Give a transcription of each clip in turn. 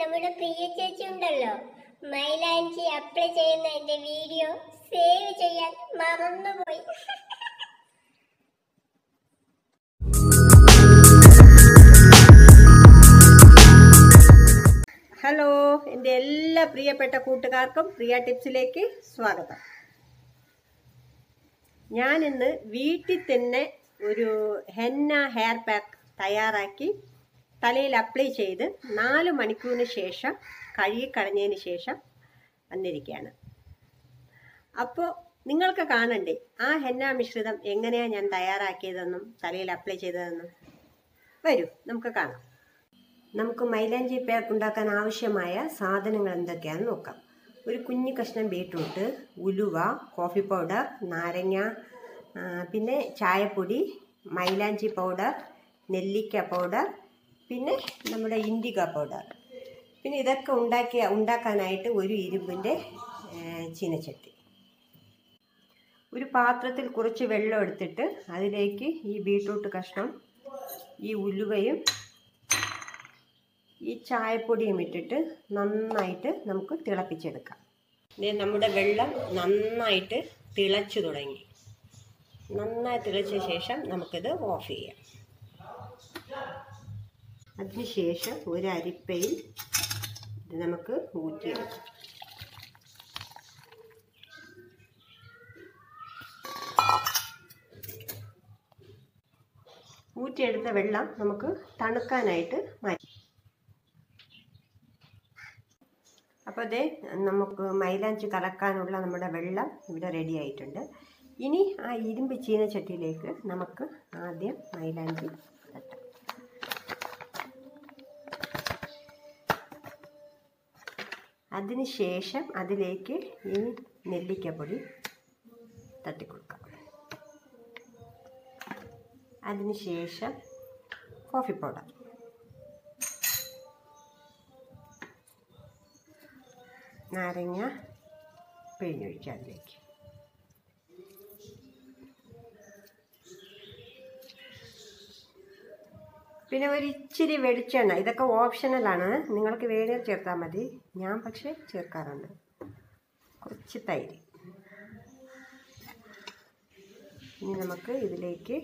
നമ്മുടെ പ്രിയ ചേച്ചി ഉണ്ടല്ലോ, മൈലാഞ്ചി അപ്ലൈ ചെയ്യുന്ന എന്റെ വീഡിയോ സേവ് ചെയ്യാൻ മറന്നുപോയി. ഹലോ എൻ്റെ എല്ലാ പ്രിയപ്പെട്ട കൂട്ടുകാർക്കും പ്രിയ ടിപ്സിലേക്ക് സ്വാഗതം. ഞാനിന്ന് വീട്ടിൽ തന്നെ ഒരു ഹെന്ന ഹെയർ പാക്ക് തയ്യാറാക്കി തലയിൽ അപ്ലൈ ചെയ്ത് 4 മണിക്കൂറിന് ശേഷം കഴുകിക്കളഞ്ഞതിന് ശേഷം വന്നിരിക്കുകയാണ്. അപ്പോൾ നിങ്ങൾക്ക് കാണണ്ടേ ആ ഹെന്ന മിശ്രിതം എങ്ങനെയാണ് ഞാൻ തയ്യാറാക്കിയതെന്നും തലയിൽ അപ്ലൈ ചെയ്തതെന്നും. വരൂ, നമുക്ക് കാണാം. നമുക്ക് മൈലാഞ്ചി പാക്ക് ഉണ്ടാക്കാൻ ആവശ്യമായ സാധനങ്ങൾ എന്തൊക്കെയാണെന്ന് നോക്കാം. ഒരു കുഞ്ഞു കഷ്ണം ബീട്രൂട്ട്, ഉലുവ, കോഫി പൗഡർ, നാരങ്ങ, പിന്നെ ചായപ്പൊടി, മൈലാഞ്ചി പൗഡർ, നെല്ലിക്ക പൗഡർ, പിന്നെ നമ്മുടെ ഇൻഡിക പൗഡർ. പിന്നെ ഇതൊക്കെ ഉണ്ടാക്കാനായിട്ട് ഒരു ഇരുമ്പിൻ്റെ ചീനച്ചട്ടി. ഒരു പാത്രത്തിൽ കുറച്ച് വെള്ളം എടുത്തിട്ട് അതിലേക്ക് ഈ ബീട്രൂട്ട് കഷ്ണം, ഈ ഉലുവയും ഈ ചായപ്പൊടിയും ഇട്ടിട്ട് നന്നായിട്ട് നമുക്ക് തിളപ്പിച്ചെടുക്കാം. നമ്മുടെ വെള്ളം നന്നായിട്ട് തിളച്ചു തുടങ്ങി. നന്നായി തിളച്ച ശേഷം നമുക്കിത് ഓഫ് ചെയ്യാം. അതിനുശേഷം ഒരു അരിപ്പയിൽ ഇത് നമുക്ക് ഊറ്റിയെടുക്കാം. ഊറ്റിയെടുത്ത വെള്ളം നമുക്ക് തണുക്കാനായിട്ട് മാറ്റി. അപ്പോൾ അതേ നമുക്ക് മൈലാഞ്ചി കലക്കാനുള്ള നമ്മുടെ വെള്ളം ഇവിടെ റെഡി ആയിട്ടുണ്ട്. ഇനി ആ ഇരുമ്പ് ചീനച്ചട്ടിയിലേക്ക് നമുക്ക് ആദ്യം മൈലാഞ്ചി തട്ടാം. അതിനുശേഷം അതിലേക്ക് ഈ നെല്ലിക്കപ്പൊടി തട്ടിക്കൊടുക്കാം. അതിനുശേഷം കോഫി പൗഡർ, നാരങ്ങ പിഴിഞ്ഞൊഴിക്കുക അതിലേക്ക്. പിന്നെ ഒരിച്ചിരി വെളിച്ചെണ്ണ. ഇതൊക്കെ ഓപ്ഷണലാണ്, നിങ്ങൾക്ക് വേണമെങ്കിൽ ചേർത്താൽ മതി. ഞാൻ പക്ഷേ ചേർക്കാറുണ്ട്. കുറച്ച് തൈര്. ഇനി നമുക്ക് ഇതിലേക്ക്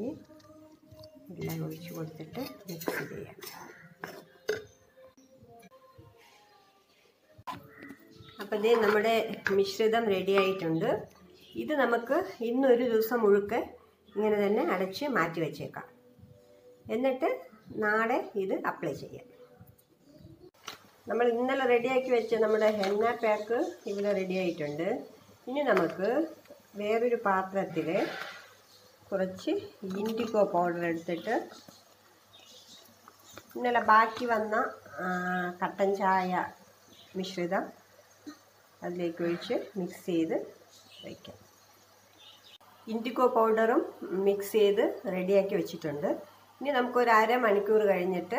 ഈ എല്ലാം ഒഴിച്ചു കൊടുത്തിട്ട് മിക്സ് ചെയ്യാം. അപ്പോൾ ഇതേ നമ്മുടെ മിശ്രിതം റെഡി ആയിട്ടുണ്ട്. ഇത് നമുക്ക് ഇന്നൊരു ദിവസം മുഴുക്കെ ഇങ്ങനെ തന്നെ അടച്ച് മാറ്റി വച്ചേക്കാം. എന്നിട്ട് നാളെ ഇത് അപ്ലൈ ചെയ്യാം. നമ്മൾ ഇന്നലെ റെഡിയാക്കി വെച്ച നമ്മുടെ ഹെന്ന പാക്ക് ഇവിടെ റെഡി ആയിട്ടുണ്ട്. ഇനി നമുക്ക് വേറൊരു പാത്രത്തിൽ കുറച്ച് ഇൻഡിഗോ പൗഡർ എടുത്തിട്ട് ഇന്നലെ ബാക്കി വന്ന കട്ടൻ ചായ മിശ്രിതം അതിലേക്ക് ഒഴിച്ച് മിക്സ് ചെയ്ത് വയ്ക്കാം. ഇൻഡിഗോ പൗഡറും മിക്സ് ചെയ്ത് റെഡിയാക്കി വെച്ചിട്ടുണ്ട്. ഇനി നമുക്കൊരു 1/2 മണിക്കൂർ കഴിഞ്ഞിട്ട്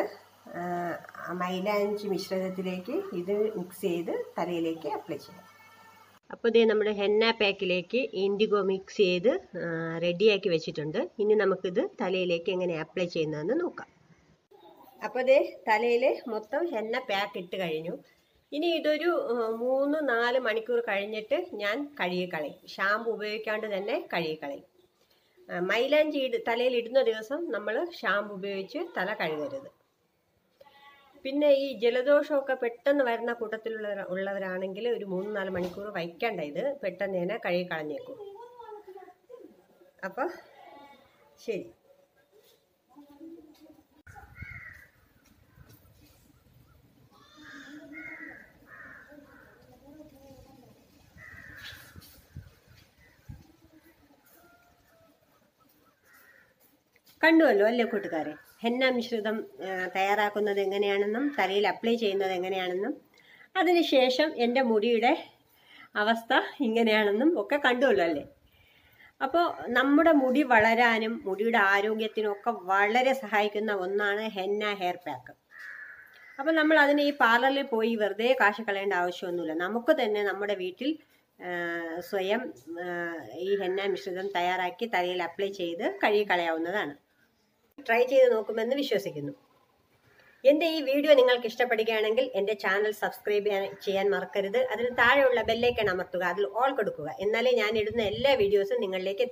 മൈലാഞ്ചി മിശ്രിതത്തിലേക്ക് ഇത് മിക്സ് ചെയ്ത് തലയിലേക്ക് അപ്ലൈ ചെയ്യാം. അപ്പോൾ ഇതേ നമ്മുടെ ഹെന്ന പാക്കിലേക്ക് ഇൻഡിഗോ മിക്സ് ചെയ്ത് റെഡിയാക്കി വെച്ചിട്ടുണ്ട്. ഇനി നമുക്കിത് തലയിലേക്ക് എങ്ങനെ അപ്ലൈ ചെയ്യുന്നതെന്ന് നോക്കാം. അപ്പോൾ ഇതേ തലയിൽ മൊത്തം ഹെന്ന പാക്ക് ഇട്ട് കഴിഞ്ഞു. ഇനി ഇതൊരു 3-4 മണിക്കൂർ കഴിഞ്ഞിട്ട് ഞാൻ കഴുകിക്കളയും. ഷാമ്പു ഉപയോഗിക്കാണ്ട് തന്നെ കഴുകിക്കളയും. മൈലാഞ്ചി തലയിലിടുന്ന ദിവസം നമ്മൾ ഷാമ്പു ഉപയോഗിച്ച് തല കഴുകരുത്. പിന്നെ ഈ ജലദോഷമൊക്കെ പെട്ടെന്ന് വരുന്ന കൂട്ടത്തിലുള്ളവരാണെങ്കിൽ ഒരു 3-4 മണിക്കൂർ വയ്ക്കേണ്ട, ഇത് പെട്ടെന്ന് തന്നെ കഴുകിക്കളഞ്ഞേക്കും. അപ്പോൾ ശരി. കണ്ടുവല്ലോ അല്ലേ കൂട്ടുകാരെ, ഹെന്ന മിശ്രിതം തയ്യാറാക്കുന്നത് എങ്ങനെയാണെന്നും തലയിൽ അപ്ലൈ ചെയ്യുന്നത് എങ്ങനെയാണെന്നും അതിനുശേഷം എൻ്റെ മുടിയുടെ അവസ്ഥ ഇങ്ങനെയാണെന്നും ഒക്കെ കണ്ടുവല്ലോ അല്ലേ. അപ്പോൾ നമ്മുടെ മുടി വളരാനും മുടിയുടെ ആരോഗ്യത്തിനുമൊക്കെ വളരെ സഹായിക്കുന്ന ഒന്നാണ് ഹെന്ന ഹെയർ പാക്ക്. അപ്പോൾ നമ്മൾ അതിന് ഈ പാർലറിൽ പോയി വെറുതെ കാശ് കളയേണ്ട ആവശ്യമൊന്നുമില്ല. നമുക്ക് തന്നെ നമ്മുടെ വീട്ടിൽ സ്വയം ഈ ഹെന്ന മിശ്രിതം തയ്യാറാക്കി തലയിൽ അപ്ലൈ ചെയ്ത് കഴുകി കളയാവുന്നതാണ്. ട്രൈ ചെയ്ത് നോക്കുമെന്ന് വിശ്വസിക്കുന്നു. channel, subscribe to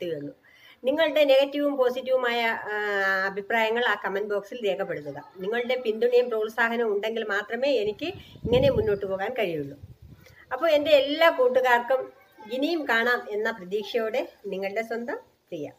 all Ningal the negative and positive Maya Biprangle are comment boxil the Akapaduga. Ningal the Pindu name Rolsahan Untangle Matrame, Eniki, Nene Munutugan Kayulu. Upon the Ella Putugarkum, Ginim Kana in the Predicode, Ningal the Sunda, Thea.